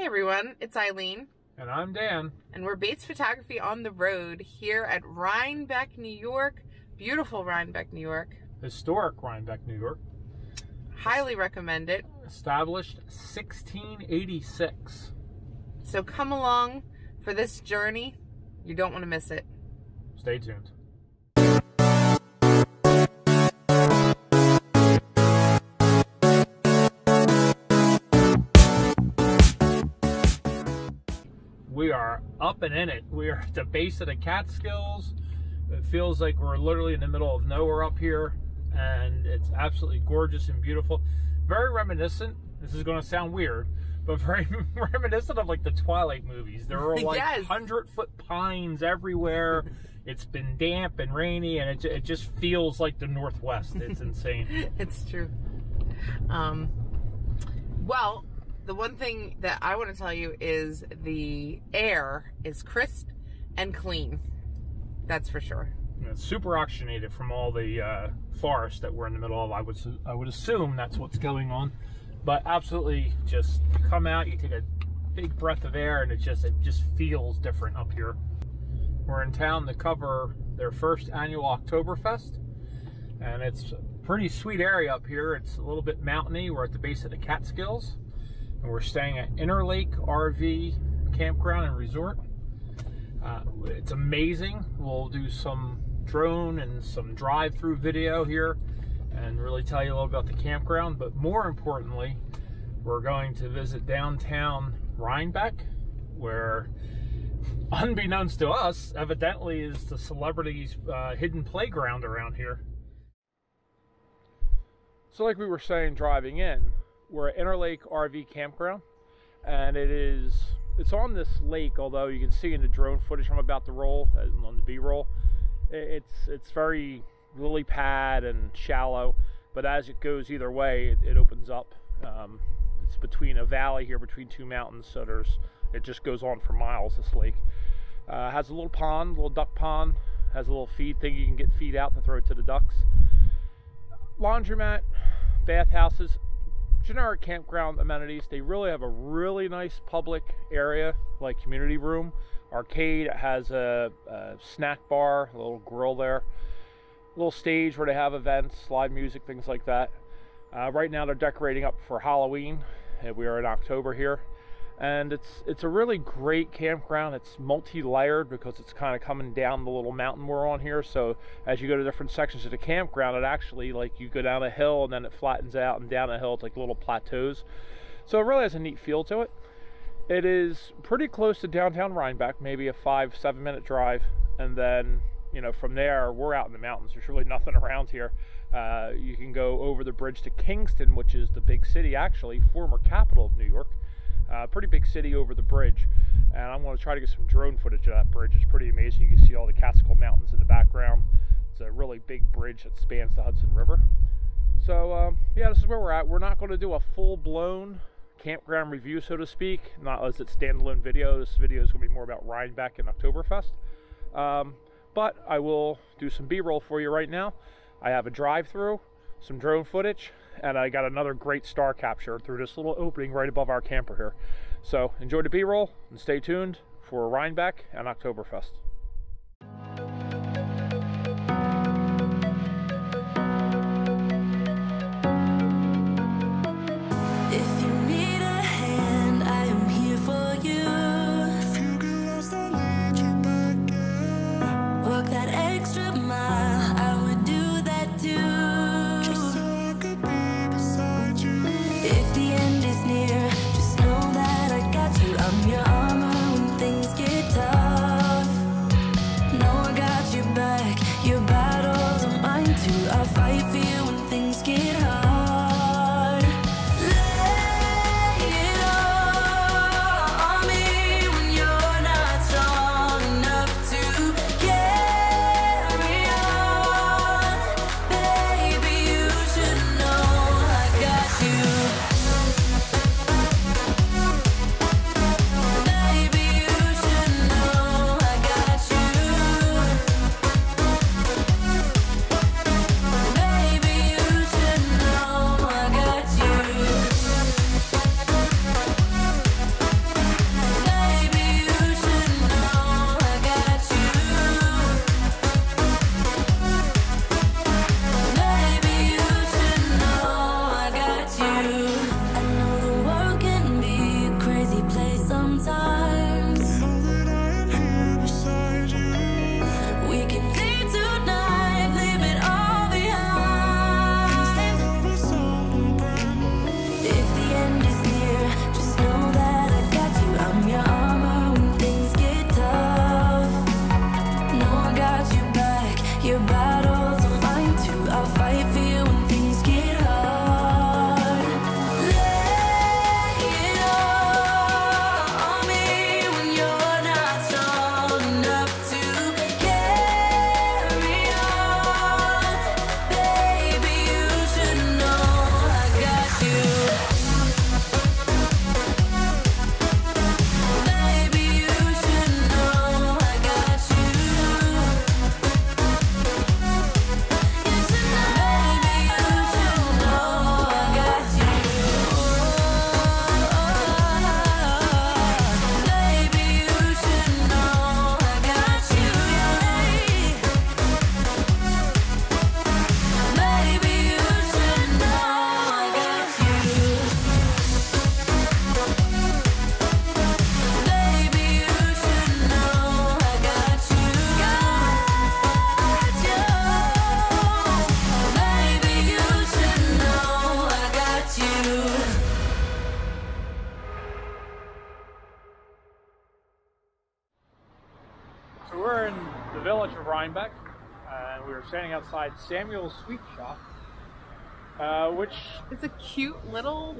Hey everyone, it's Eileen. And I'm Dan. And we're Bates Photography on the road here at Rhinebeck, New York. Beautiful Rhinebeck, New York. Historic Rhinebeck, New York. Highly recommend it. Established 1686. So come along for this journey. You don't want to miss it. Stay tuned. We are up and in it. We are at the base of the Catskills. It feels like we're literally in the middle of nowhere up here, and it's absolutely gorgeous and beautiful. Very reminiscent, this is going to sound weird, but very reminiscent of like the Twilight movies. There are like 100-foot pines everywhere. It's been damp and rainy, and it just feels like the Northwest. It's insane. It's true. Well, the one thing that I want to tell you is the air is crisp and clean. That's for sure. It's super oxygenated from all the forest that we're in the middle of. I would assume that's what's going on. But absolutely, just come out, you take a big breath of air, and it just feels different up here. We're in town to cover their first annual Oktoberfest, and it's a pretty sweet area up here. It's a little bit mountainy. We're at the base of the Catskills, and we're staying at Interlake RV Campground and Resort. It's amazing. We'll do some drone and some drive-through video here and really tell you a little about the campground, but more importantly, we're going to visit downtown Rhinebeck, where, unbeknownst to us, evidently is the celebrities' hidden playground around here. So like we were saying driving in, we're at Interlake RV Campground, and it's on this lake, although you can see in the drone footage I'm about to roll, as on the B-roll, it's very lily pad and shallow, but as it goes either way, it opens up. It's between a valley here, between two mountains, so it just goes on for miles, this lake. Has a little pond, little duck pond, has a little feed thing you can get feed out to throw to the ducks. Laundromat, bathhouses, generic campground amenities. They really have a really nice public area, like community room, arcade. It has a snack bar, a little grill there, a little stage where they have events, live music, things like that. Right now they're decorating up for Halloween. We are in October here, and it's a really great campground. It's multi-layered because it's kind of coming down the little mountain we're on here, so as you go to different sections of the campground, it actually, like, you go down a hill and then it flattens out, and down a hill it's like little plateaus, so it really has a neat feel to it. It is pretty close to downtown Rhinebeck, maybe a 5-7 minute drive, and then, you know, from there we're out in the mountains. There's really nothing around here. You can go over the bridge to Kingston, which is the big city, actually former capital of New York. Pretty big city over the bridge, and I'm going to try to get some drone footage of that bridge. It's pretty amazing. You can see all the Catskill Mountains in the background. It's a really big bridge that spans the Hudson River. So yeah, this is where we're at. We're not going to do a full-blown campground review, so to speak, not as it's standalone video. This video is going to be more about Rhinebeck and Oktoberfest, but I will do some B-roll for you right now. I have a drive-through, some drone footage, and I got another great star capture through this little opening right above our camper here. So enjoy the B-roll and stay tuned for Rhinebeck and Oktoberfest. Your armor when things get tough. So we're in the village of Rhinebeck, and we were standing outside Samuel's Sweet Shop, which is a cute little,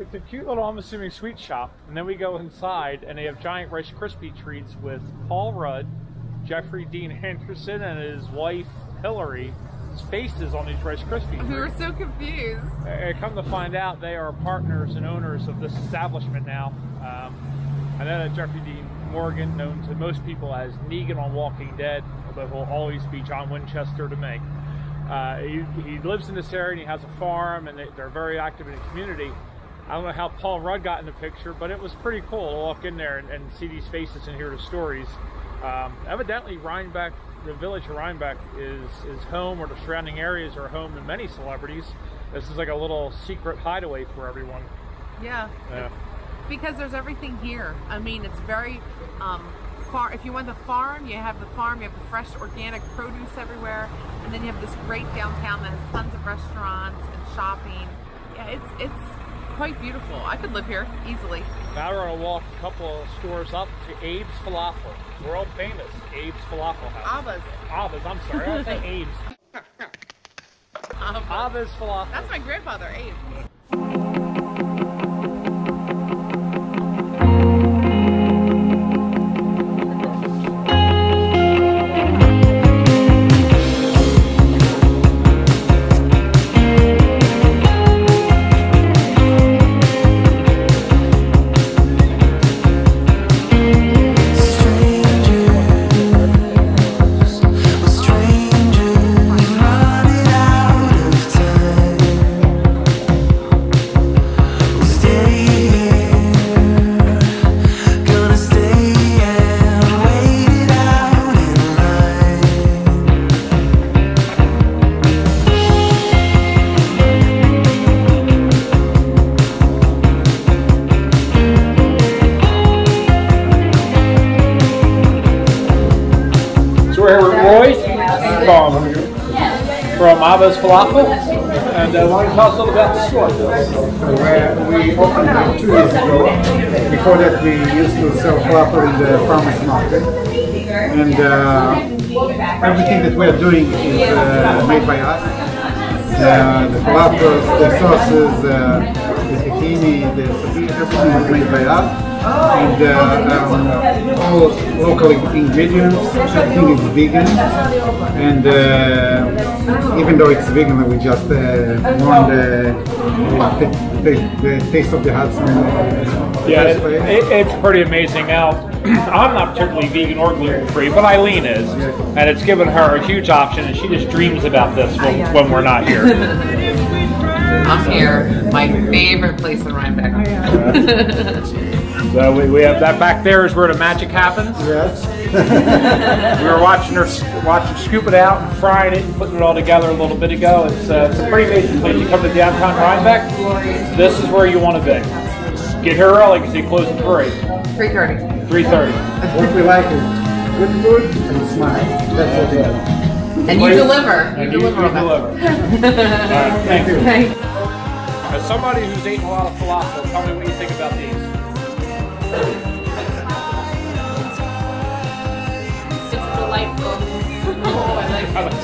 I'm assuming, sweet shop. And then we go inside, and they have giant Rice Krispie treats with Paul Rudd, Jeffrey Dean Anderson, and his wife Hillary. Faces on these Rice Krispies. We were so confused. Come to find out, they are partners and owners of this establishment now. I know that Jeffrey Dean Morgan, known to most people as Negan on Walking Dead, although he'll always be John Winchester to me. He lives in this area and he has a farm, and they're very active in the community. I don't know how Paul Rudd got in the picture, but it was pretty cool to walk in there and see these faces and hear the stories. Evidently, Rhinebeck, the village of Rhinebeck, is home, or the surrounding areas are home to many celebrities. This is like a little secret hideaway for everyone. Yeah. Yeah. Because there's everything here. I mean, it's very far. If you want the farm, you have the farm. You have the fresh organic produce everywhere, and then you have this great downtown that has tons of restaurants and shopping. Yeah, it's quite beautiful. I could live here easily. Now we're gonna walk a couple of stores up to Abe's Falafel. World famous Abe's Falafel House. Aba's, I'm sorry, I said Abe's. Aba's Falafel. That's my grandfather, Abe. From Abe's Falafel, and why don't you tell us a little about the store? Where we opened 2 years ago. Before that, we used to sell falafel in the farmers market, and everything that we are doing is made by us. The falafels, the sauces, the tahini, the sabin, everything is made by us. And all local ingredients, everything is vegan, and even though it's vegan, we just want the taste of the Hudson. Yeah, it's pretty amazing. Now, I'm not particularly vegan or gluten-free, but Eileen is, and it's given her a huge option, and she just dreams about this when we're not here. I'm here, my favorite place in Rhinebeck. Oh, yeah. So we have that back there is where the magic happens. Yes. We were watching her scoop it out and frying it and putting it all together a little bit ago. It's a pretty amazing place. You come to downtown Rhinebeck, this is where you want to be. Get here early because they close at 3:30. 3:30. What we like is good food and smile. That's what we do. And you deliver. You deliver. Alright, thank you. Thanks. As somebody who's eaten a lot of falafel, tell me what you think about these. It's delightful. Oh, I like it.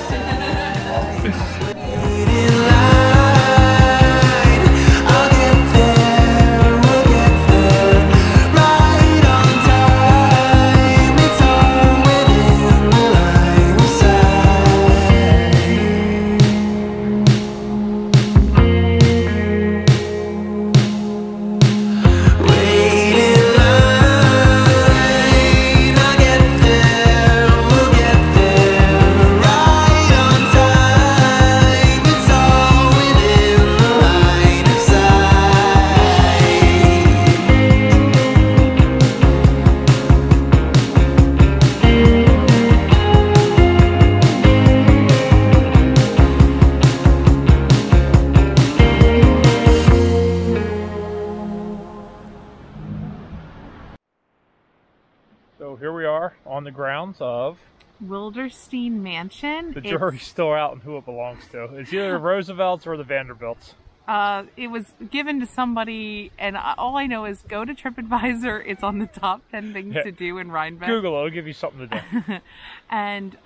Of Wilderstein Mansion. The jury's still out on who it belongs to. It's either the Roosevelts or the Vanderbilts. It was given to somebody, and all I know is go to TripAdvisor. It's on the top 10 things to do in Rhinebeck. Google, it'll give you something to do. And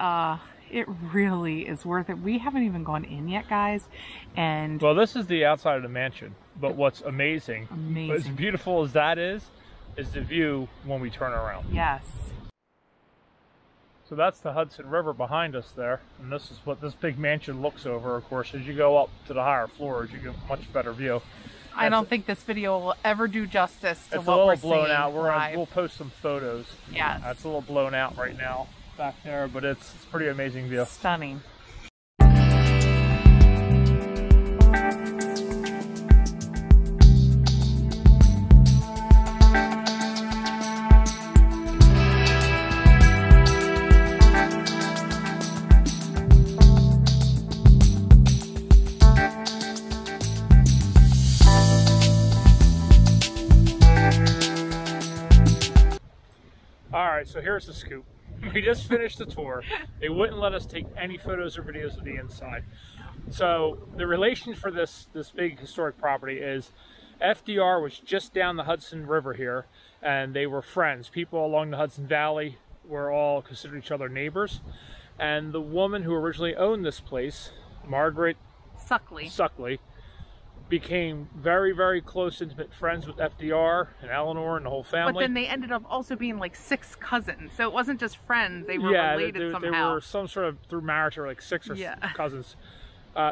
it really is worth it. We haven't even gone in yet, guys. And well, this is the outside of the mansion. But what's amazing, as beautiful as that is the view when we turn around. Yes. So that's the Hudson River behind us there, and this is what this big mansion looks over. Of course, as you go up to the higher floors, you get a much better view. I don't think this video will ever do justice to what we're seeing. It's a little blown out. We'll post some photos. Yes. It's a little blown out right now back there, but it's a pretty amazing view. Stunning. So here's the scoop. We just finished the tour. They wouldn't let us take any photos or videos of the inside. So the relation for this big historic property is FDR was just down the Hudson River here, and they were friends. People along the Hudson Valley were all considered each other neighbors. And the woman who originally owned this place, Margaret Suckley, became very, very close, intimate friends with FDR and Eleanor and the whole family. But then they ended up also being like 6 cousins. So it wasn't just friends. They were related somehow. They were some sort of, through marriage, or like 6 cousins.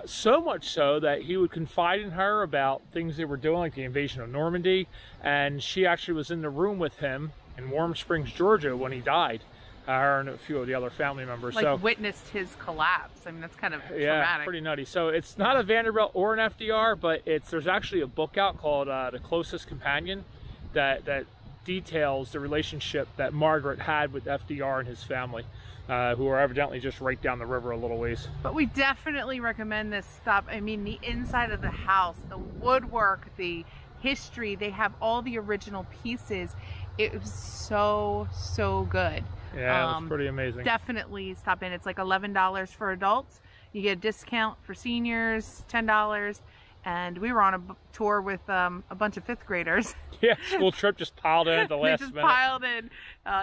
So much so that he would confide in her about things they were doing, like the invasion of Normandy. And she actually was in the room with him in Warm Springs, Georgia, when he died. Her and a few of the other family members. Like, so, witnessed his collapse. I mean, that's kind of traumatic. Pretty nutty. So it's not a Vanderbilt or an FDR, but there's actually a book out called The Closest Companion that details the relationship that Margaret had with FDR and his family, who are evidently just right down the river a little ways. But we definitely recommend this stop. I mean, the inside of the house, the woodwork, the history, they have all the original pieces. It was so, so good. Yeah, it's pretty amazing. Definitely stop in. It's like $11 for adults. You get a discount for seniors, $10. And we were on a tour with a bunch of 5th graders. Yeah, school trip just piled in at the last minute. Just piled in.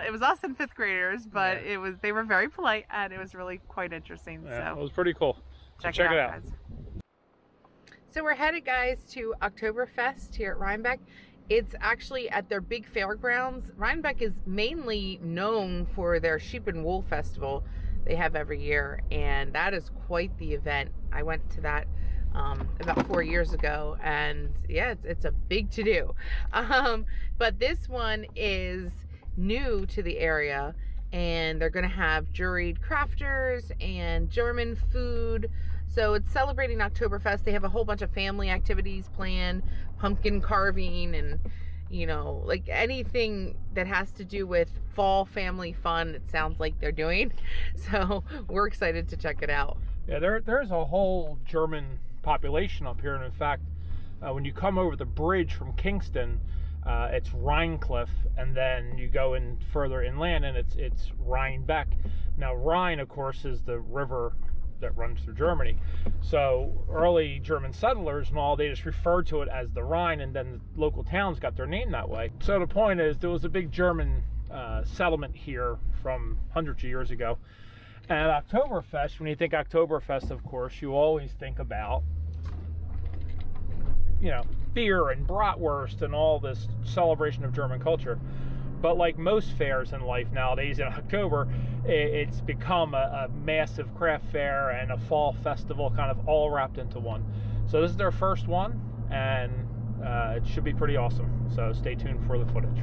It was us and 5th graders, but they were very polite, and it was really quite interesting. Yeah, so it was pretty cool. So check it out. Guys. So we're headed, guys, to Oktoberfest here at Rhinebeck. It's actually at their big fairgrounds. Rhinebeck is mainly known for their sheep and wool festival they have every year, and that is quite the event. I went to that about 4 years ago, and yeah, it's a big to-do. But this one is new to the area, and they're gonna have juried crafters and German food. So it's celebrating Oktoberfest. They have a whole bunch of family activities planned, pumpkin carving, and like anything that has to do with fall family fun, it sounds like they're doing. So we're excited to check it out. Yeah, there's a whole German population up here, and in fact, when you come over the bridge from Kingston, it's Rhinecliff, and then you go in further inland, and it's Rhinebeck. Now Rhine, of course, is the river that runs through Germany. So early German settlers and all, they just referred to it as the Rhine, and then the local towns got their name that way. So the point is, there was a big German settlement here from hundreds of years ago. And Oktoberfest, when you think Oktoberfest, of course, you always think about, beer and bratwurst and all this celebration of German culture. But like most fairs in life nowadays, in October, it's become a massive craft fair and a fall festival kind of all wrapped into one. So this is their first one, and it should be pretty awesome. So stay tuned for the footage.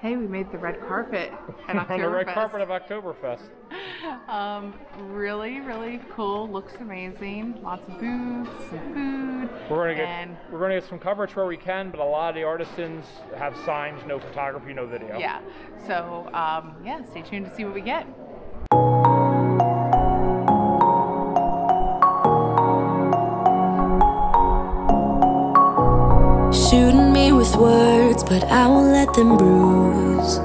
Hey, we made the red carpet at Oktoberfest. The red carpet of Oktoberfest. Really, really cool. Looks amazing. Lots of booths, some food. We're gonna get some coverage where we can, but a lot of the artisans have signs, no photography, no video. Yeah. So yeah, stay tuned to see what we get. Shooting me with words, but I won't let them bruise.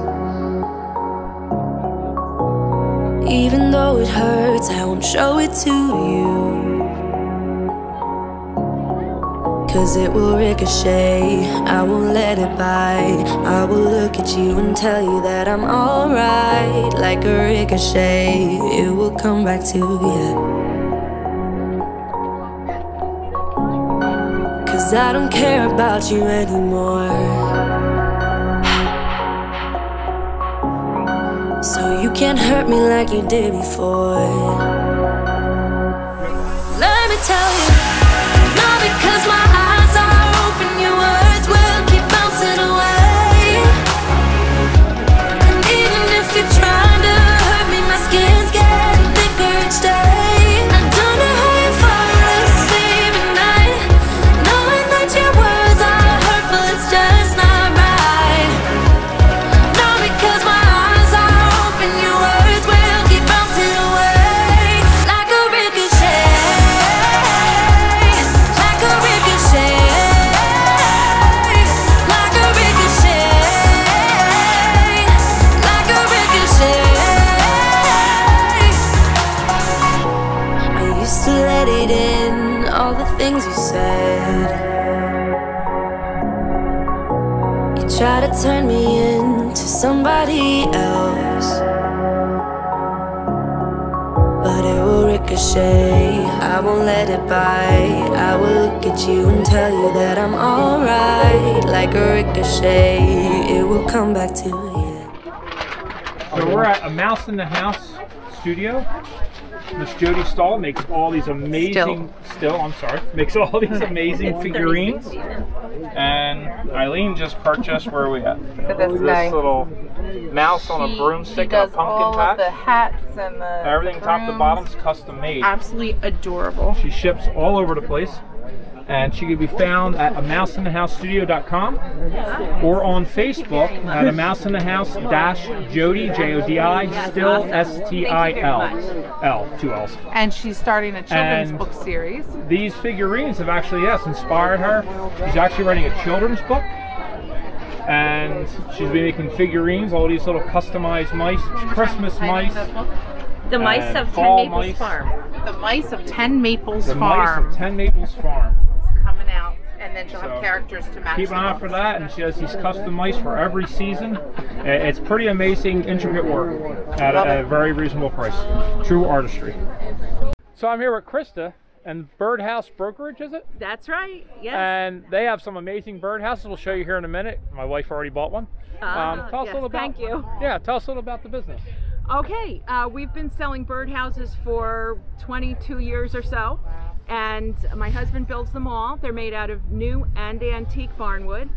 Even though know it hurts, I won't show it to you, 'cause it will ricochet, I won't let it bite. I will look at you and tell you that I'm alright. Like a ricochet, it will come back to you, 'cause I don't care about you anymore. So you can't hurt me like you did before. Let me tell you, not because my eyes are open, your words will keep bouncing away. And even if you're trying to hurt me, my skin's getting thicker each day. Try to turn me into somebody else, but it will ricochet, I won't let it bite. I will look at you and tell you that I'm alright. Like a ricochet, it will come back to you. So we're at a Mouse in the House studio. Miss Jody Stahl makes all these amazing, makes all these amazing figurines. And Eileen just purchased, where are we at? This guy. Little mouse on a broomstick and a pumpkin patch. The hats and the everything, brooms. Top to bottom's custom made. Absolutely adorable. She ships all over the place. And she can be found at AmouseInTheHouseStudio.com or on Facebook at AmouseInTheHouse-Jodi, J-O-D-I, Still, S-T-I-L, L, two L's. And she's starting a children's book series. These figurines have actually, yes, inspired her. She's actually writing a children's book. And she's been making figurines, all these little customized mice, Christmas mice. The mice of Ten Maples Farm. The mice of Ten Maples Farm. The mice of Ten Maples Farm. Coming out, and then she'll have characters to match. Keep an eye for that, and she has these custom mice for every season. It's pretty amazing, intricate work at a very reasonable price. True artistry. So I'm here with Krista and Birdhouse Brokerage, is it? That's right, yes. And they have some amazing birdhouses. We'll show you here in a minute. My wife already bought one. Tell us a little about. Thank you. Yeah, tell us a little about the business. Okay, we've been selling birdhouses for 22 years or so. And my husband builds them all. They're made out of new and antique barnwood.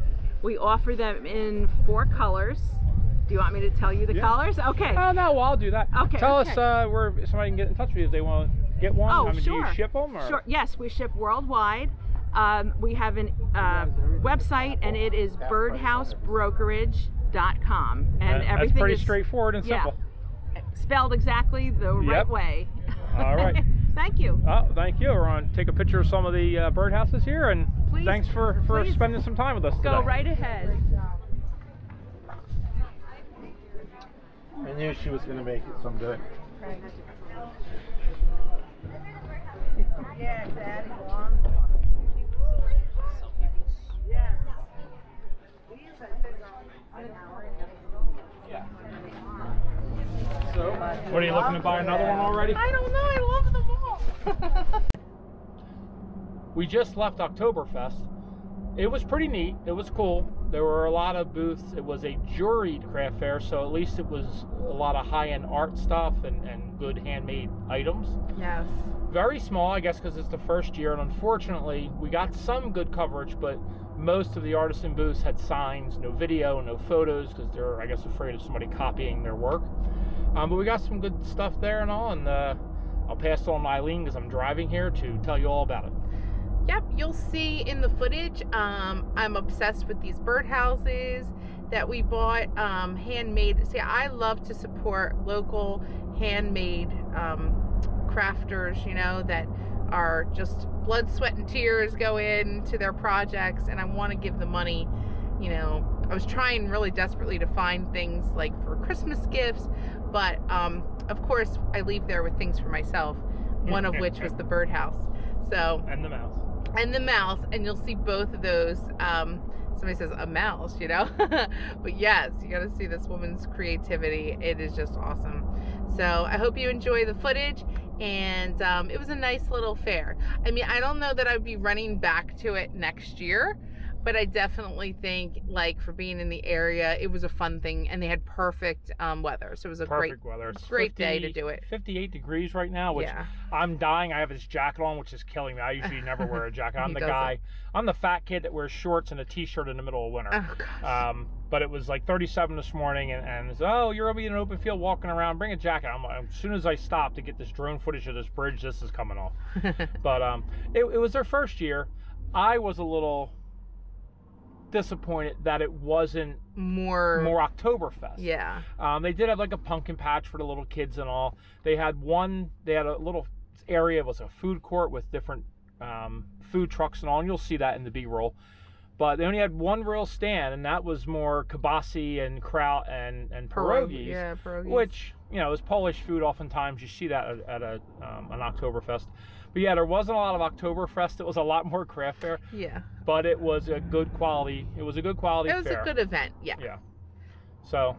We offer them in 4 colors. Do you want me to tell you the colors? Okay. No, I'll do that. Okay. Tell us where somebody can get in touch with you if they want to get one. Oh, sure. Do you ship them? Or? Sure. Yes, we ship worldwide. We have a website, and it is birdhousebrokerage.com. And everything that's pretty straightforward and simple. Yeah, spelled exactly the right way. All right. Thank you. Oh, thank you. We're going to take a picture of some of the birdhouses here, and please, thanks for spending some time with us today. Go right ahead. I knew she was going to make it someday. Right. Yeah, Daddy. Yeah. So, what, are you looking to buy another one already? I don't know. I love them all. We just left Oktoberfest. It was pretty neat. It was cool. There were a lot of booths. It was a juried craft fair, so at least it was a lot of high-end art stuff and good handmade items. Yes. Very small, I guess, because it's the first year, and unfortunately, we got some good coverage, but most of the artisan booths had signs, no video, no photos, because they're, I guess, afraid of somebody copying their work. But we got some good stuff there and all, and I'll pass on to Eileen because I'm driving here to tell you all about it. Yep, you'll see in the footage, I'm obsessed with these birdhouses that we bought, handmade. See, I love to support local handmade crafters, you know, that are just blood, sweat, and tears go into their projects, and I want to give the money, you know, I was trying really desperately to find things like for Christmas gifts, but of course I leave there with things for myself, one of which was the birdhouse. So and the mouse, and you'll see both of those. Somebody says a mouse, you know. But yes, you gotta see this woman's creativity. It is just awesome. So I hope you enjoy the footage, and it was a nice little fair. I mean, I don't know that I'd be running back to it next year, but I definitely think, like, for being in the area, it was a fun thing, and they had perfect weather. So it was a great day to do it. 58 degrees right now, which I'm dying. I have this jacket on, which is killing me. I usually never wear a jacket. I'm the guy. I'm the fat kid that wears shorts and a t-shirt in the middle of winter. Oh, gosh. But it was like 37 this morning, and it's, oh, you're over in an open field walking around, bring a jacket. I'm like, as soon as I stop to get this drone footage of this bridge, this is coming off. But it was their first year. I was a little disappointed that it wasn't more Oktoberfest. Yeah. They did have like a pumpkin patch for the little kids and all. They had a little area, it was a food court with different food trucks and all, and you'll see that in the B-roll. But they only had one real stand, and that was more kibasi and kraut and pierogies, which, you know, is Polish food. Oftentimes you see that at an Oktoberfest. But yeah, there wasn't a lot of Oktoberfest. It was a lot more craft fair. Yeah. But it was a good quality. It was a good quality fair. It was a good event. Yeah. Yeah. So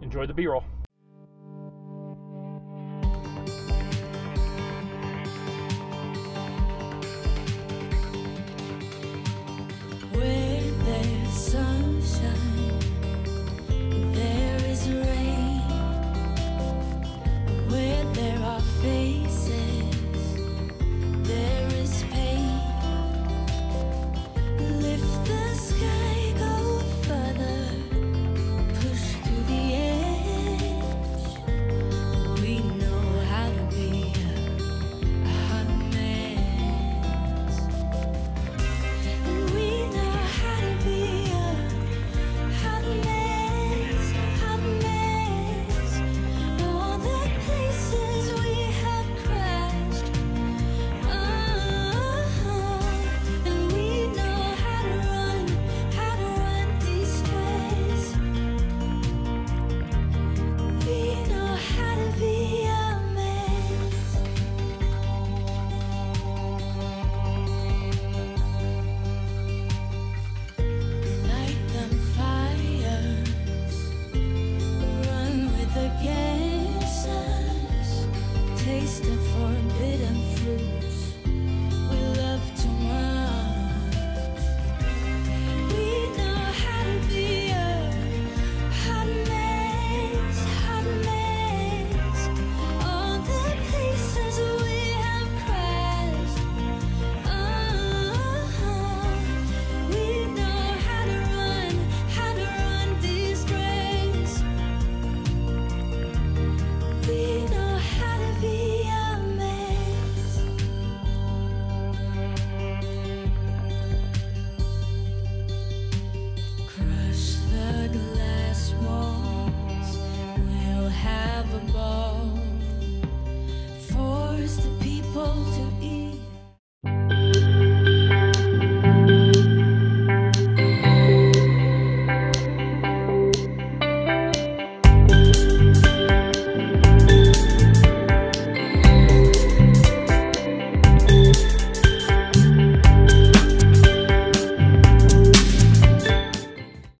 enjoy the B-roll.